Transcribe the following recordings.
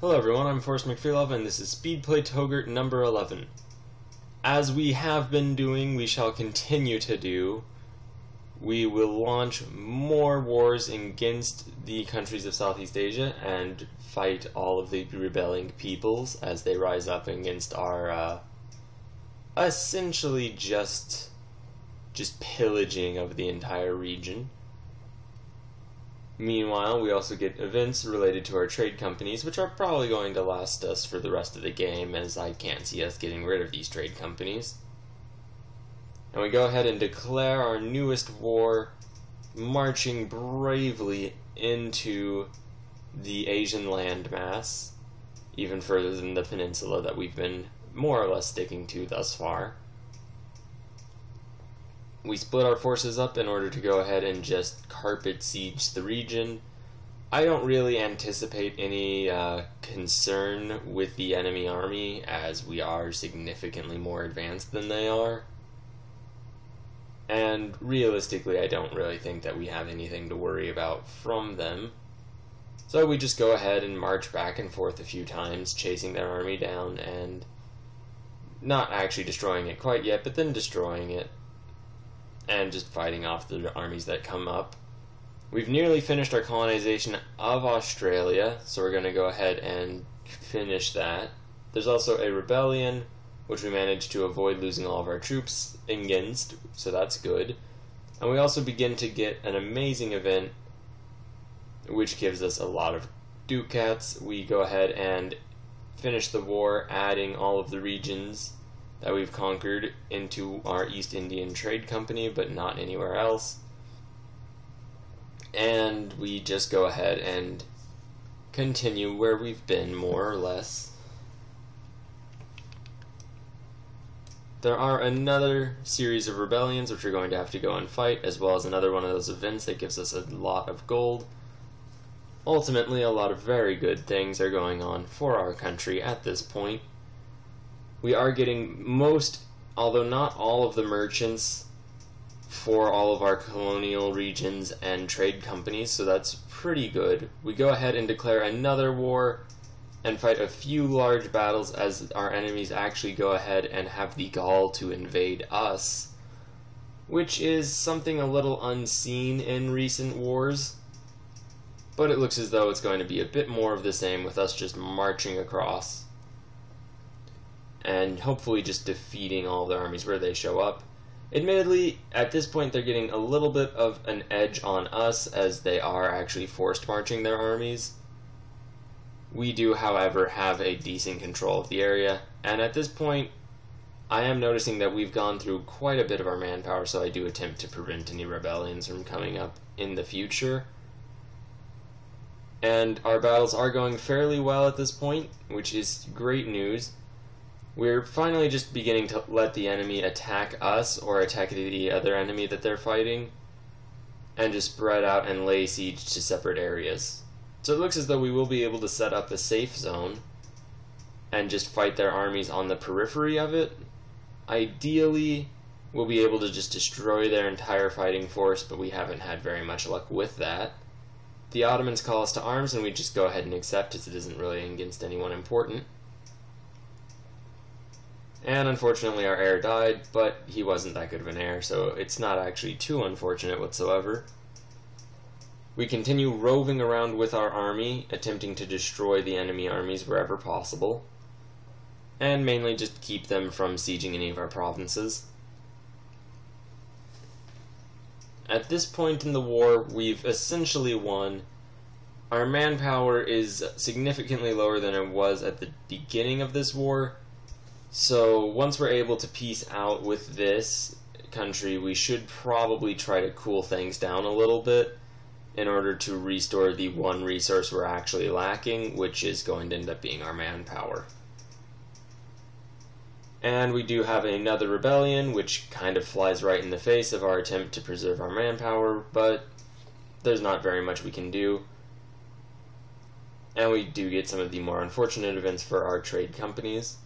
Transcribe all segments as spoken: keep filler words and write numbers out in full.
Hello everyone, I'm Forrest McPhilove and this is Speedplay Touggourt number eleven. As we have been doing, we shall continue to do. We will launch more wars against the countries of Southeast Asia and fight all of the rebelling peoples as they rise up against our uh, essentially just just pillaging of the entire region. Meanwhile, we also get events related to our trade companies, which are probably going to last us for the rest of the game, as I can't see us getting rid of these trade companies. And we go ahead and declare our newest war, marching bravely into the Asian landmass, even further than the peninsula that we've been more or less sticking to thus far. We split our forces up in order to go ahead and just carpet siege the region. I don't really anticipate any uh, concern with the enemy army, as we are significantly more advanced than they are. And realistically, I don't really think that we have anything to worry about from them. So we just go ahead and march back and forth a few times, chasing their army down and not actually destroying it quite yet, but then destroying it. And just fighting off the armies that come up. We've nearly finished our colonization of Australia, so we're going to go ahead and finish that. There's also a rebellion, which we managed to avoid losing all of our troops against, so that's good. And we also begin to get an amazing event, which gives us a lot of ducats. We go ahead and finish the war, adding all of the regions that we've conquered into our East Indian Trade Company, but not anywhere else. And we just go ahead and continue where we've been, more or less. There are another series of rebellions which we're going to have to go and fight, as well as another one of those events that gives us a lot of gold. Ultimately, a lot of very good things are going on for our country at this point. We are getting most, although not all, of the merchants for all of our colonial regions and trade companies, so that's pretty good. We go ahead and declare another war and fight a few large battles as our enemies actually go ahead and have the gall to invade us, which is something a little unseen in recent wars, but it looks as though it's going to be a bit more of the same with us just marching across and hopefully just defeating all the armies where they show up. Admittedly, at this point they're getting a little bit of an edge on us as they are actually forced marching their armies. We do, however, have a decent control of the area, and at this point I am noticing that we've gone through quite a bit of our manpower, so I do attempt to prevent any rebellions from coming up in the future. And our battles are going fairly well at this point, which is great news. We're finally just beginning to let the enemy attack us or attack the other enemy that they're fighting and just spread out and lay siege to separate areas. So it looks as though we will be able to set up a safe zone and just fight their armies on the periphery of it. Ideally, we'll be able to just destroy their entire fighting force, but we haven't had very much luck with that. The Ottomans call us to arms and we just go ahead and accept it. It isn't really against anyone important. And unfortunately our heir died, but he wasn't that good of an heir, so it's not actually too unfortunate whatsoever. We continue roving around with our army, attempting to destroy the enemy armies wherever possible, and mainly just keep them from sieging any of our provinces. At this point in the war, we've essentially won. Our manpower is significantly lower than it was at the beginning of this war, so once we're able to peace out with this country, we should probably try to cool things down a little bit in order to restore the one resource we're actually lacking, which is going to end up being our manpower. And we do have another rebellion, which kind of flies right in the face of our attempt to preserve our manpower, but there's not very much we can do. And we do get some of the more unfortunate events for our trade companies.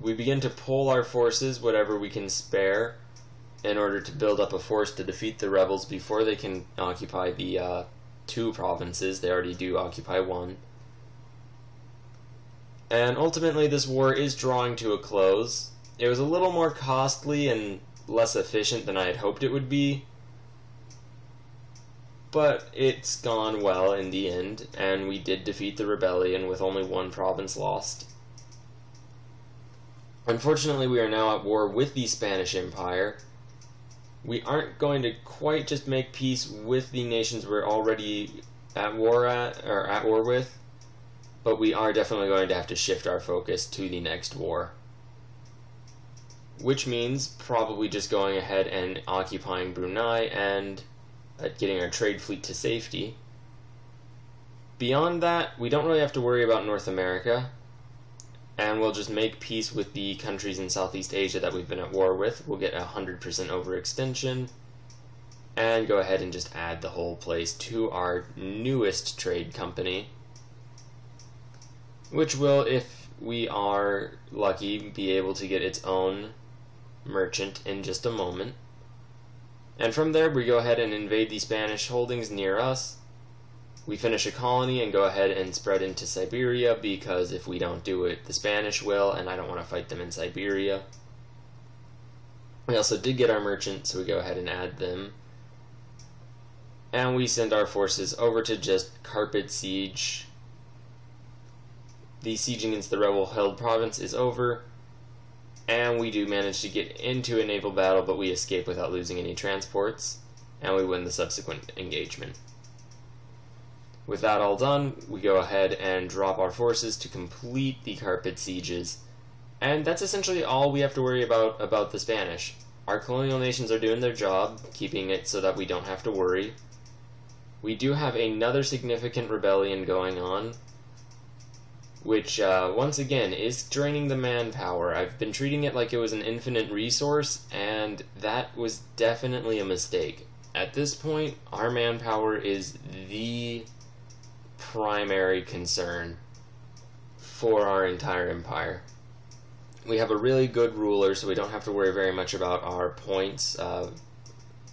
We begin to pull our forces, whatever we can spare, in order to build up a force to defeat the rebels before they can occupy the uh, two provinces. They already do occupy one. And ultimately this war is drawing to a close. It was a little more costly and less efficient than I had hoped it would be, but it's gone well in the end, and we did defeat the rebellion with only one province lost. Unfortunately, we are now at war with the Spanish Empire. We aren't going to quite just make peace with the nations we're already at war at or at war with, but we are definitely going to have to shift our focus to the next war, which means probably just going ahead and occupying Brunei and uh, getting our trade fleet to safety. Beyond that, we don't really have to worry about North America, and we'll just make peace with the countries in Southeast Asia that we've been at war with. We'll get a one hundred percent overextension, and go ahead and just add the whole place to our newest trade company, which will, if we are lucky, be able to get its own merchant in just a moment. And from there, we go ahead and invade the Spanish holdings near us. We finish a colony and go ahead and spread into Siberia, because if we don't do it, the Spanish will, and I don't want to fight them in Siberia. We also did get our merchants, so we go ahead and add them. And we send our forces over to just carpet siege. The siege against the rebel-held province is over, and we do manage to get into a naval battle, but we escape without losing any transports, and we win the subsequent engagement. With that all done, we go ahead and drop our forces to complete the carpet sieges, and that's essentially all we have to worry about about the Spanish. Our colonial nations are doing their job, keeping it so that we don't have to worry. We do have another significant rebellion going on, which uh, once again is draining the manpower. I've been treating it like it was an infinite resource, and that was definitely a mistake. At this point, our manpower is the primary concern for our entire empire. We have a really good ruler, so we don't have to worry very much about our points, uh,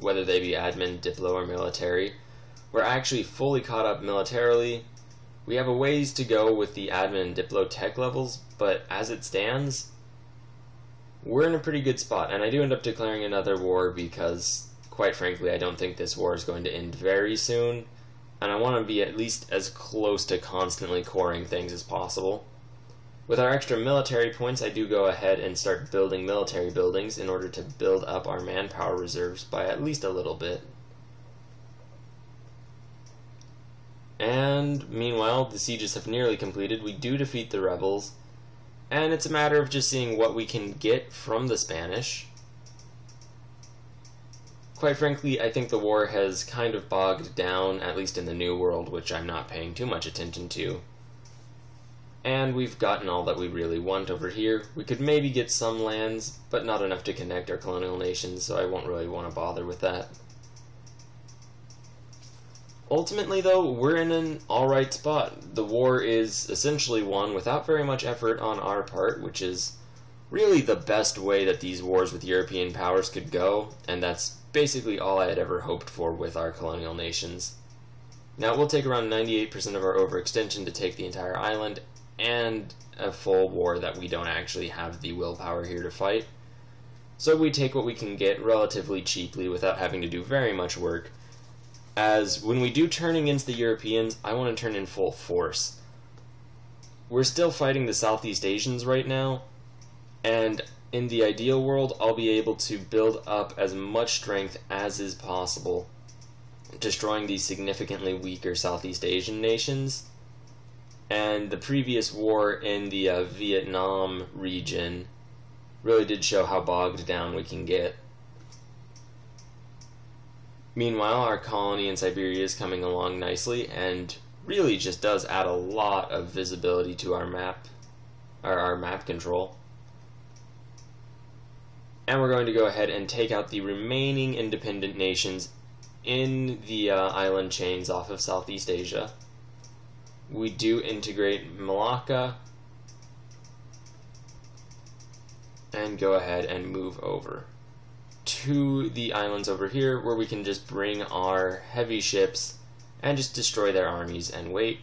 whether they be admin, diplo, or military. We're actually fully caught up militarily. We have a ways to go with the admin and diplo tech levels, but as it stands, we're in a pretty good spot, and I do end up declaring another war because, quite frankly, I don't think this war is going to end very soon. And I want to be at least as close to constantly coring things as possible. With our extra military points, I do go ahead and start building military buildings in order to build up our manpower reserves by at least a little bit. And meanwhile, the sieges have nearly completed. We do defeat the rebels, and it's a matter of just seeing what we can get from the Spanish. Quite frankly, I think the war has kind of bogged down, at least in the New World, which I'm not paying too much attention to. And we've gotten all that we really want over here. We could maybe get some lands, but not enough to connect our colonial nations, so I won't really want to bother with that. Ultimately, though, we're in an alright spot. The war is essentially won without very much effort on our part, which is really the best way that these wars with European powers could go, and that's basically all I had ever hoped for with our colonial nations. Now, it will take around ninety-eight percent of our overextension to take the entire island, and a full war that we don't actually have the willpower here to fight. So we take what we can get relatively cheaply without having to do very much work, as when we do turn against the Europeans, I want to turn in full force. We're still fighting the Southeast Asians right now, and in the ideal world, I'll be able to build up as much strength as is possible, destroying these significantly weaker Southeast Asian nations. And the previous war in the uh, Vietnam region really did show how bogged down we can get. Meanwhile, our colony in Siberia is coming along nicely, and really just does add a lot of visibility to our map, or our map control. And we're going to go ahead and take out the remaining independent nations in the uh, island chains off of Southeast Asia. We do integrate Malacca, and go ahead and move over to the islands over here, where we can just bring our heavy ships and just destroy their armies and wait.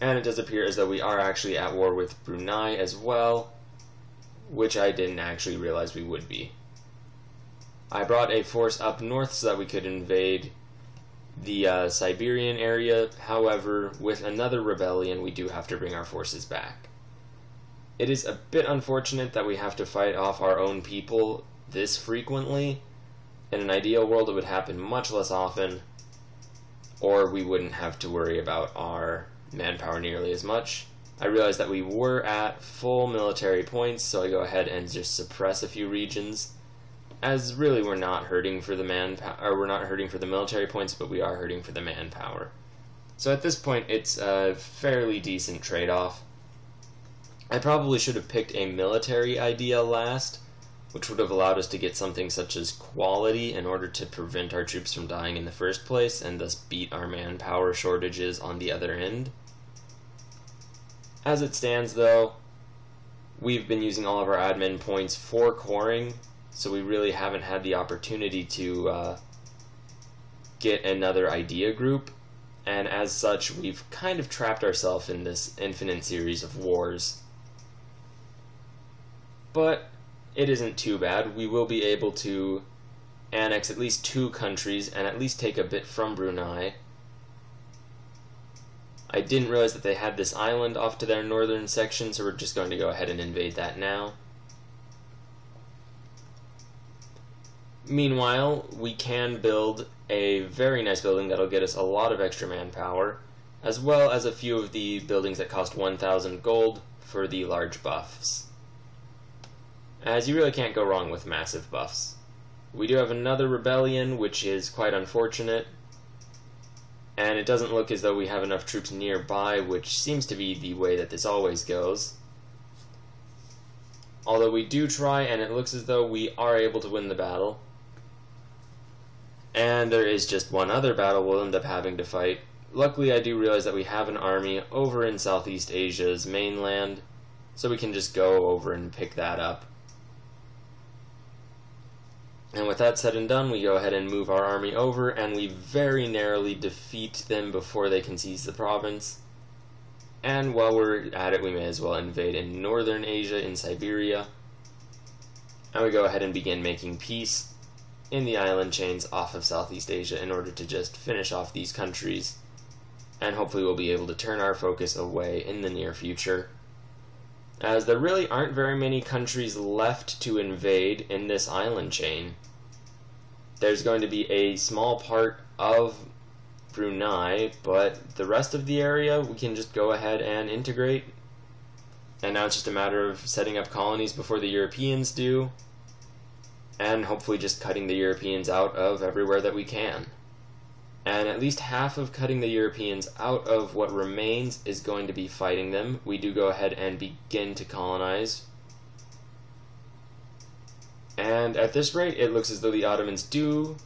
And it does appear as though we are actually at war with Brunei as well, which I didn't actually realize we would be. I brought a force up north so that we could invade the uh, Siberian area. However, with another rebellion, we do have to bring our forces back. It is a bit unfortunate that we have to fight off our own people this frequently. In an ideal world, it would happen much less often, or we wouldn't have to worry about our manpower nearly as much. I realized that we were at full military points, so I go ahead and just suppress a few regions, as really we're not hurting for the manpower, or we're not hurting for the military points, but we are hurting for the manpower. So at this point, it's a fairly decent trade-off. I probably should have picked a military idea last, which would have allowed us to get something such as quality in order to prevent our troops from dying in the first place, and thus beat our manpower shortages on the other end. As it stands though, we've been using all of our admin points for coring, so we really haven't had the opportunity to uh, get another idea group, and as such we've kind of trapped ourselves in this infinite series of wars. But it isn't too bad. We will be able to annex at least two countries and at least take a bit from Brunei. I didn't realize that they had this island off to their northern section, so we're just going to go ahead and invade that now. Meanwhile, we can build a very nice building that'll get us a lot of extra manpower, as well as a few of the buildings that cost one thousand gold for the large buffs. As you really can't go wrong with massive buffs. We do have another rebellion, which is quite unfortunate, and it doesn't look as though we have enough troops nearby, which seems to be the way that this always goes. Although we do try, and it looks as though we are able to win the battle. And there is just one other battle we'll end up having to fight. Luckily, I do realize that we have an army over in Southeast Asia's mainland, so we can just go over and pick that up. And with that said and done, we go ahead and move our army over, and we very narrowly defeat them before they can seize the province. And while we're at it, we may as well invade in northern Asia, in Siberia. And we go ahead and begin making peace in the island chains off of Southeast Asia in order to just finish off these countries. And hopefully we'll be able to turn our focus away in the near future, as there really aren't very many countries left to invade in this island chain. There's going to be a small part of Brunei, but the rest of the area we can just go ahead and integrate. And now it's just a matter of setting up colonies before the Europeans do, and hopefully just cutting the Europeans out of everywhere that we can. And at least half of cutting the Europeans out of what remains is going to be fighting them. We do go ahead and begin to colonize. And at this rate, it looks as though the Ottomans do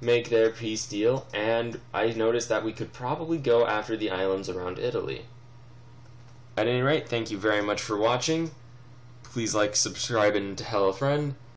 make their peace deal, and I noticed that we could probably go after the islands around Italy. At any rate, thank you very much for watching. Please like, subscribe, and tell a friend.